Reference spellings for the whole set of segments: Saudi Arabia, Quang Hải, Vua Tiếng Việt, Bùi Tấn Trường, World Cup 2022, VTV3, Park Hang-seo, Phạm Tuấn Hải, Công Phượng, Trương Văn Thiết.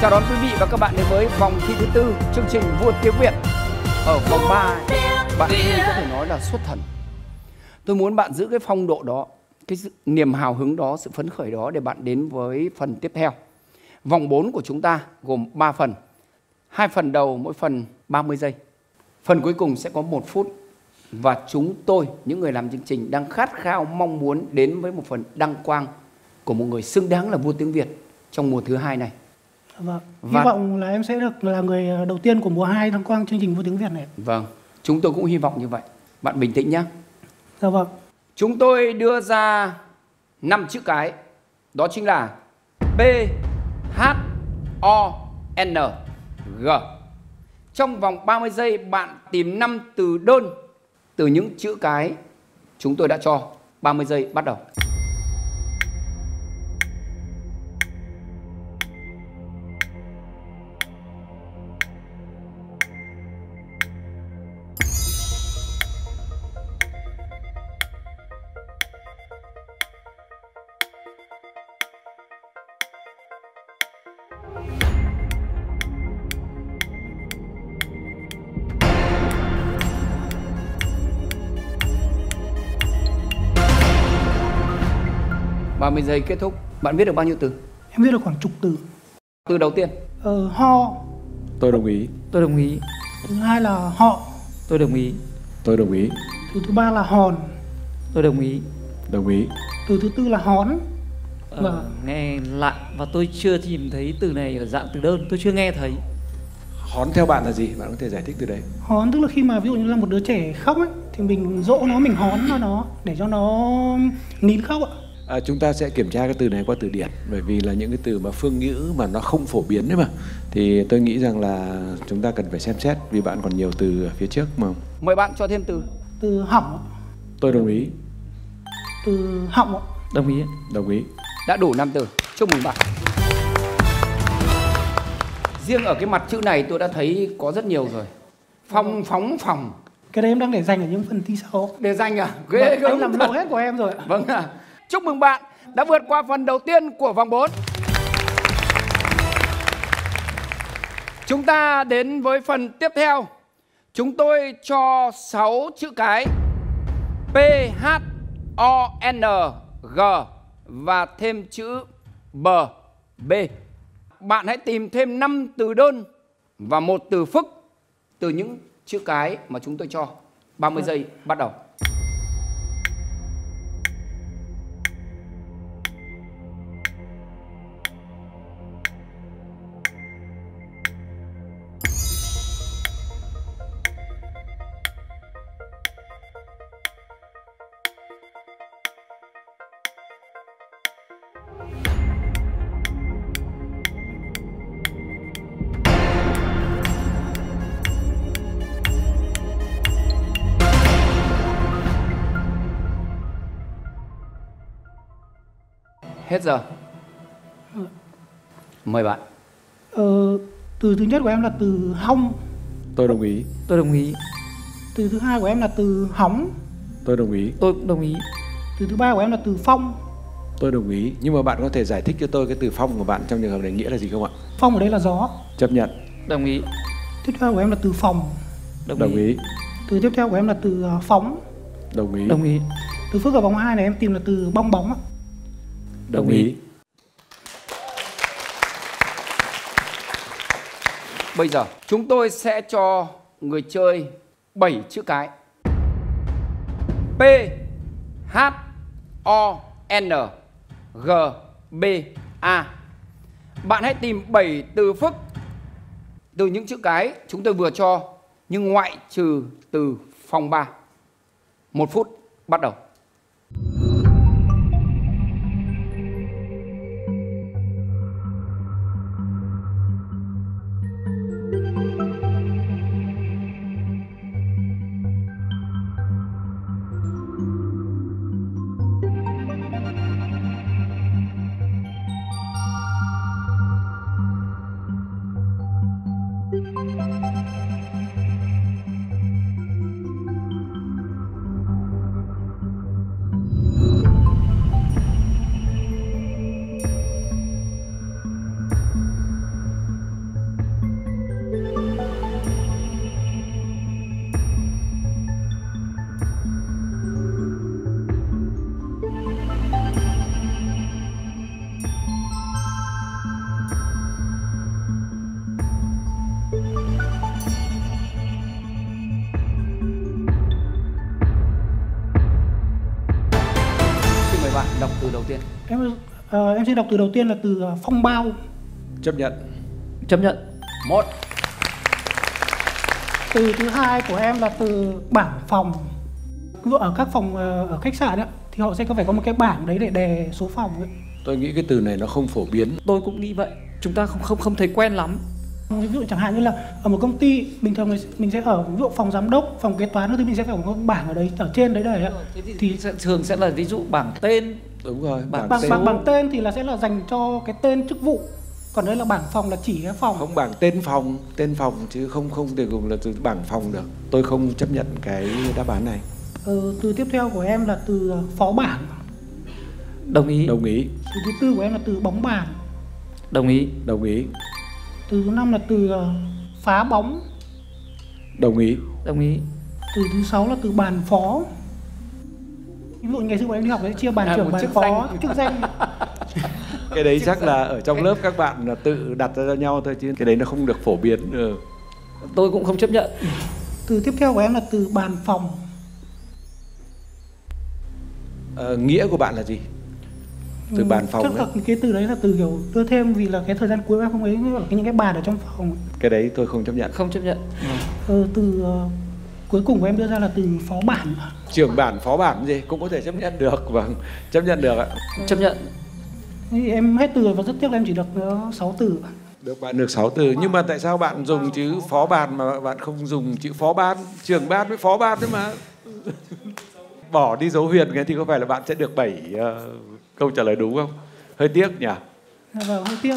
Chào đón quý vị và các bạn đến với vòng thi thứ tư chương trình Vua Tiếng Việt. Ở vòng 3, bạn Thi có thể nói là xuất thần. Tôi muốn bạn giữ cái phong độ đó, cái niềm hào hứng đó, sự phấn khởi đó để bạn đến với phần tiếp theo. Vòng 4 của chúng ta gồm 3 phần. 2 phần đầu mỗi phần 30 giây. Phần cuối cùng sẽ có 1 phút. Và chúng tôi, những người làm chương trình đang khát khao mong muốn đến với một phần đăng quang của một người xứng đáng là vua tiếng Việt trong mùa thứ 2 này. Vâng, hy vọng là em sẽ được là người đầu tiên của mùa 2 đăng quang chương trình Vua Tiếng Việt này. Vâng, chúng tôi cũng hy vọng như vậy. Bạn bình tĩnh nhé. Dạ vâng. Chúng tôi đưa ra 5 chữ cái. Đó chính là B, H, O, N, G. Trong vòng 30 giây bạn tìm 5 từ đơn từ những chữ cái chúng tôi đã cho. 30 giây bắt đầu. Giây kết thúc. Bạn viết được bao nhiêu từ? Em viết được khoảng chục từ. Từ đầu tiên. Ho. Tôi đồng ý. Tôi đồng ý. Thứ hai là họ. Tôi đồng ý. Tôi đồng ý. Từ thứ ba là hòn. Tôi đồng ý. Đồng ý. Từ thứ tư là hón. Nghe lạ và tôi chưa tìm thấy từ này ở dạng từ đơn, tôi chưa nghe thấy. Hón theo bạn là gì? Bạn có thể giải thích từ đấy. Hón tức là khi mà ví dụ như là một đứa trẻ khóc ấy, thì mình dỗ nó, mình hón cho nó để cho nó nín khóc ạ. Chúng ta sẽ kiểm tra cái từ này qua từ điển, bởi vì là những cái từ mà phương ngữ mà nó không phổ biến đấy mà, thì tôi nghĩ rằng là chúng ta cần phải xem xét, vì bạn còn nhiều từ ở phía trước mà. Mời bạn cho thêm từ. Từ hỏng. Tôi đồng ý. Từ hỏng. Đồng ý. Đồng ý. Đã đủ 5 từ. Chúc mừng bạn. Riêng ở cái mặt chữ này tôi đã thấy có rất nhiều rồi. Phong, phóng, phòng. Cái đấy em đang để dành ở những phần thi sau. Để dành à? Ghê gớm. Anh làm lộ hết của em rồi. Vâng ạ. Chúc mừng bạn đã vượt qua phần đầu tiên của vòng 4. Chúng ta đến với phần tiếp theo. Chúng tôi cho 6 chữ cái P, H, O, N, G và thêm chữ B, B. Bạn hãy tìm thêm 5 từ đơn và 1 từ phức từ những chữ cái mà chúng tôi cho. 30 giây bắt đầu. Hết giờ. Mời bạn. Từ thứ nhất của em là từ hong. Tôi đồng ý. Tôi đồng ý. Từ thứ hai của em là từ hóng. Tôi đồng ý. Tôi cũng đồng ý. Từ thứ ba của em là từ phong. Tôi đồng ý. Nhưng mà bạn có thể giải thích cho tôi cái từ phong của bạn trong trường hợp này nghĩa là gì không ạ? Phong ở đây là gió. Chấp nhận. Đồng ý. Tiếp theo của em là từ phòng. Đồng ý. Từ tiếp theo của em là từ phóng. Đồng ý. Đồng ý. Từ phước ở vòng 2 này em tìm là từ bong bóng. Đồng ý. Bây giờ chúng tôi sẽ cho người chơi 7 chữ cái P, H, O, N, G, B, A. Bạn hãy tìm 7 từ phức từ những chữ cái chúng tôi vừa cho, nhưng ngoại trừ từ phòng 3. 1 phút bắt đầu. Bạn đọc từ đầu tiên. Em sẽ đọc từ đầu tiên là từ phong bao. Chấp nhận. Chấp nhận. Một. Từ thứ hai của em là từ bảng phòng. Ở các phòng ở khách sạn ấy, thì họ sẽ có phải có một cái bảng đấy để đề số phòng ấy. Tôi nghĩ cái từ này nó không phổ biến. Tôi cũng nghĩ vậy. Chúng ta không thấy quen lắm. Ví dụ chẳng hạn như là ở một công ty bình thường mình sẽ ở ví dụ phòng giám đốc, phòng kế toán thì mình sẽ phải có một bảng ở đấy, ở trên đấy đấy ạ. Thì thường sẽ là ví dụ bảng tên. Đúng rồi. Bảng tên thì là sẽ là dành cho cái tên chức vụ. Còn đây là bảng phòng là chỉ cái phòng. Không, bảng tên phòng chứ không thể dùng là từ bảng phòng được. Tôi không chấp nhận cái đáp án này. Từ tiếp theo của em là từ phó bản. Đồng ý. Đồng ý. Từ thứ tư của em là từ bóng bàn. Đồng ý. Đồng ý. Từ thứ năm là từ phá bóng. Đồng ý. Đồng ý. Từ thứ sáu là từ bàn phó. Ví dụ ngày xưa em đi học đấy chia bàn trưởng, bàn phó, chức danh. Cái đấy chắc là ở trong lớp các bạn là tự đặt ra cho nhau thôi chứ cái đấy nó không được phổ biến. Tôi cũng không chấp nhận. Từ tiếp theo của em là từ bàn phòng. Nghĩa của bạn là gì? Từ bàn phòng chắc ấy. Là cái từ đấy là từ kiểu đưa thêm vì là cái thời gian cuối em không ấy những cái bàn ở trong phòng. Cái đấy tôi không chấp nhận. Không chấp nhận. Từ cuối cùng của em đưa ra là từ phó bản. Trưởng bản, phó bản gì cũng có thể chấp nhận được. Vâng, chấp nhận được ạ. Chấp nhận. Em hết từ rồi và rất tiếc là em chỉ được 6 từ. Được, bạn được 6 từ. Nhưng mà tại sao bạn dùng chữ phó bàn mà bạn không dùng chữ phó ban? Trưởng ban với phó ban đấy mà. Bỏ đi dấu huyền thì có phải là bạn sẽ được 7 câu trả lời đúng không? Hơi tiếc nhỉ? Vâng, hơi tiếc.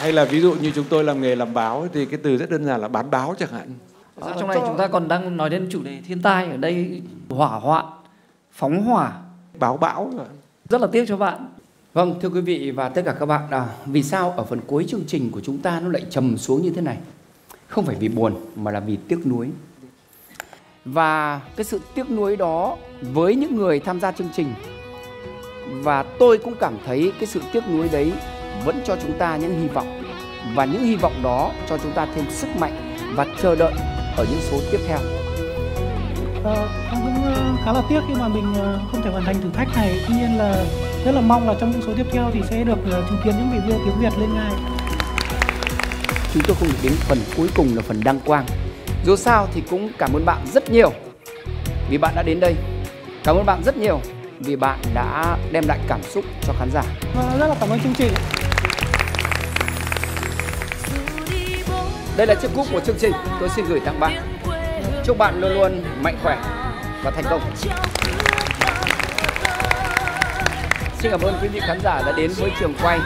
Hay là ví dụ như chúng tôi làm nghề làm báo thì cái từ rất đơn giản là bán báo chẳng hạn. Trong này chúng ta còn đang nói đến chủ đề thiên tai, ở đây hỏa hoạn, phóng hỏa, báo bão. Rất là tiếc cho bạn. Vâng, thưa quý vị và tất cả các bạn, vì sao ở phần cuối chương trình của chúng ta nó lại trầm xuống như thế này? Không phải vì buồn mà là vì tiếc nuối. Và cái sự tiếc nuối đó với những người tham gia chương trình. Và tôi cũng cảm thấy cái sự tiếc nuối đấy vẫn cho chúng ta những hy vọng. Và những hy vọng đó cho chúng ta thêm sức mạnh và chờ đợi ở những số tiếp theo. Em cũng khá là tiếc khi mà mình không thể hoàn thành thử thách này. Tuy nhiên là rất là mong là trong những số tiếp theo thì sẽ được chứng kiến những vị Vua Tiếng Việt lên ngai. Chúng tôi không được đến phần cuối cùng là phần đăng quang. Dù sao thì cũng cảm ơn bạn rất nhiều vì bạn đã đến đây. Cảm ơn bạn rất nhiều vì bạn đã đem lại cảm xúc cho khán giả. Rất là cảm ơn chương trình. Đây là chiếc cúp của chương trình tôi xin gửi tặng bạn. Chúc bạn luôn luôn mạnh khỏe và thành công. Xin cảm ơn quý vị khán giả đã đến với trường quay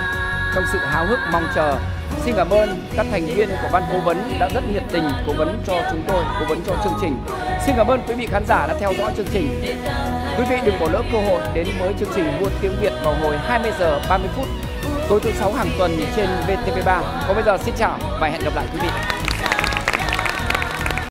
trong sự háo hức mong chờ. Xin cảm ơn các thành viên của ban cố vấn đã rất nhiệt tình cố vấn cho chúng tôi, cố vấn cho chương trình. Xin cảm ơn quý vị khán giả đã theo dõi chương trình. Quý vị đừng bỏ lỡ cơ hội đến với chương trình Vua Tiếng Việt vào hồi 20h30 tối thứ 6 hàng tuần trên VTV3. Còn bây giờ xin chào và hẹn gặp lại quý vị.